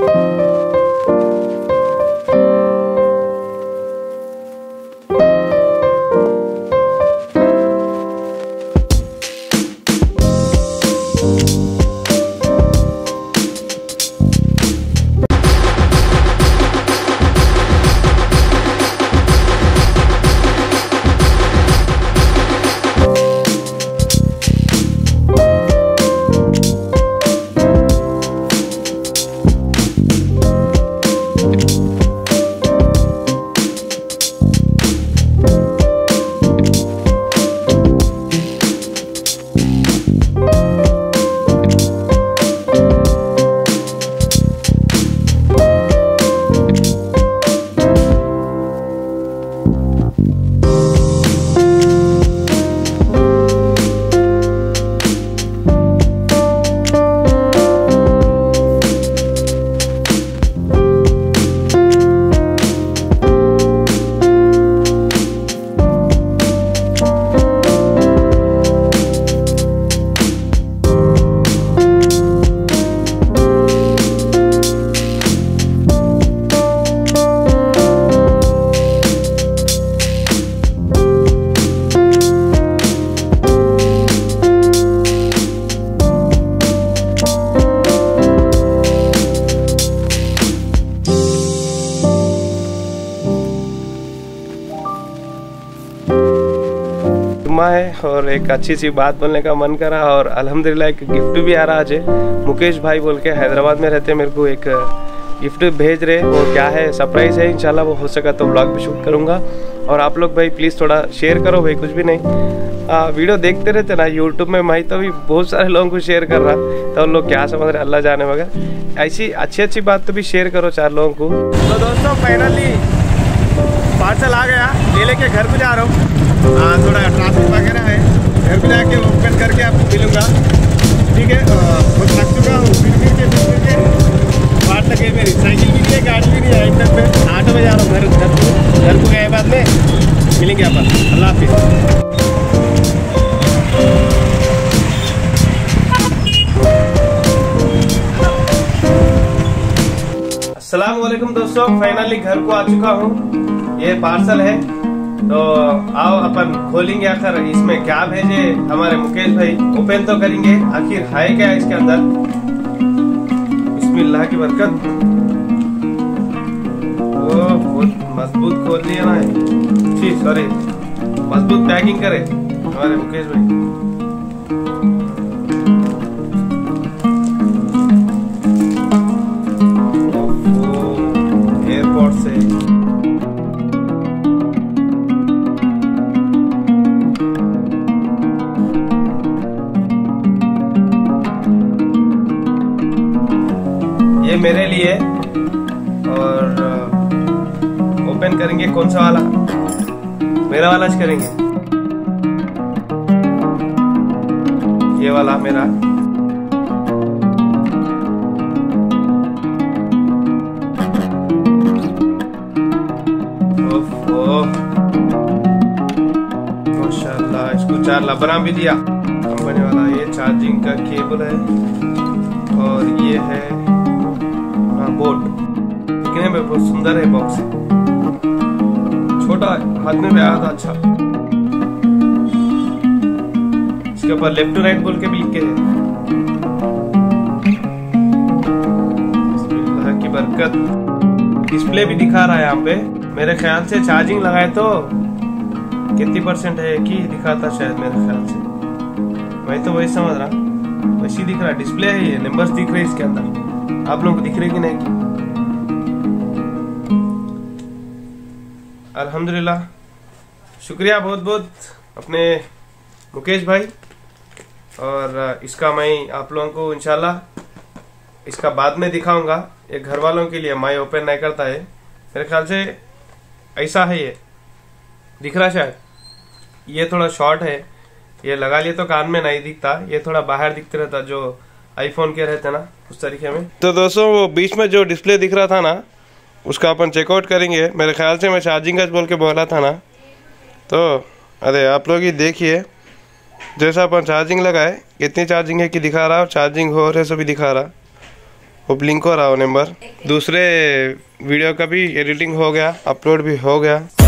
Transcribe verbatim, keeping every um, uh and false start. है और एक अच्छी सी बात बोलने का मन करा और अल्हम्दुलिल्लाह एक गिफ्ट भी आ रहा आज है। मुकेश भाई बोल के हैदराबाद में रहते मेरे को एक गिफ्ट भेज रहे, वो क्या है सरप्राइज़ है। इंशाल्लाह वो हो सका तो व्लॉग भी शूट करूँगा और आप लोग भाई प्लीज़ थोड़ा शेयर करो भाई, कुछ भी नहीं आ, वीडियो देखते रहते ना यूट्यूब में भाई, तो भी बहुत सारे लोगों को शेयर कर रहा तो उन लोग क्या समझ रहे अल्लाह जाने मगर ऐसी अच्छी अच्छी बात तो भी शेयर करो चार लोगों को। तो दोस्तों फाइनली पार्सल आ गया, ले लेके घर पे जा रहा हूँ। हाँ थोड़ा ट्राफिक वगैरह है, घर पे जाके ओपन करके आपको मिलूँगा ठीक है। बहुत लग चुका हूँ, फिर फिर के फिर फिर के बाट लगे मेरी साइकिल भी नहीं है, गाड़ी भी नहीं है। एकदम मैं आठ बजे आ रहा हूँ घर घर को घर को गए बाद में मिलेंगे अपन। अल्लाह हाफिज़। अस्सलामुअलैकुम दोस्तों, फाइनली घर को आ चुका हूँ। ये पार्सल है तो आओ अपन खोलेंगे आखिर इसमें क्या भेजे हमारे मुकेश भाई, ओपन तो करेंगे आखिर है क्या इसके अंदर। बिस्मिल्लाह की बरकत, वो बहुत मजबूत खोल दिया ना, जी सॉरी मजबूत पैकिंग करे हमारे मुकेश भाई। ये मेरे लिए और ओपन करेंगे कौन सा वाला, मेरा वाला करेंगे, ये वाला मेरा। ओफ ओफ माशाल्लाह, इसको चार लबरा भी दिया कंपनी वाला। ये चार्जिंग का केबल है और ये है बोर्ड, दिखने में बहुत सुंदर है। बॉक्स छोटा हाथ में भी आया था अच्छा। इसके ऊपर लेफ्ट टू राइट बोल के भी लिख के है। बिस्मिल्लाह की बरकत, डिस्प्ले भी दिखा रहा है यहाँ पे। मेरे ख्याल से चार्जिंग लगाए तो कितनी परसेंट है कि दिखाता शायद, मेरे ख्याल से मैं तो वही समझ रहा, वैसी दिख रहा है। डिस्प्ले है, ये नंबर्स दिख रहे हैं इसके अंदर, आप लोगों को दिख रहे कि नहीं। अल्हम्दुलिल्लाह, शुक्रिया बहुत बहुत अपने मुकेश भाई। और इसका मैं आप लोगों को इंशाल्लाह इसका बाद में दिखाऊंगा। ये घर वालों के लिए मैं ओपन नहीं करता है, मेरे ख्याल से ऐसा है। ये दिख रहा शायद, ये थोड़ा शॉर्ट है, ये लगा लिए तो कान में नहीं दिखता, ये थोड़ा बाहर दिखते रहता जो आईफोन के रहते ना उस तरीके में। तो दोस्तों वो बीच में जो डिस्प्ले दिख रहा था ना उसका अपन चेकआउट करेंगे। मेरे ख्याल से मैं चार्जिंग का बोल के बोला था ना, तो अरे आप लोग ही देखिए जैसा अपन चार्जिंग लगाए कितनी चार्जिंग है कि दिखा रहा, चार्जिंग हो रहा है सभी दिखा रहा। वो ब्लिंक हो रहा वो नंबर। दूसरे वीडियो का भी एडिटिंग हो गया, अपलोड भी हो गया।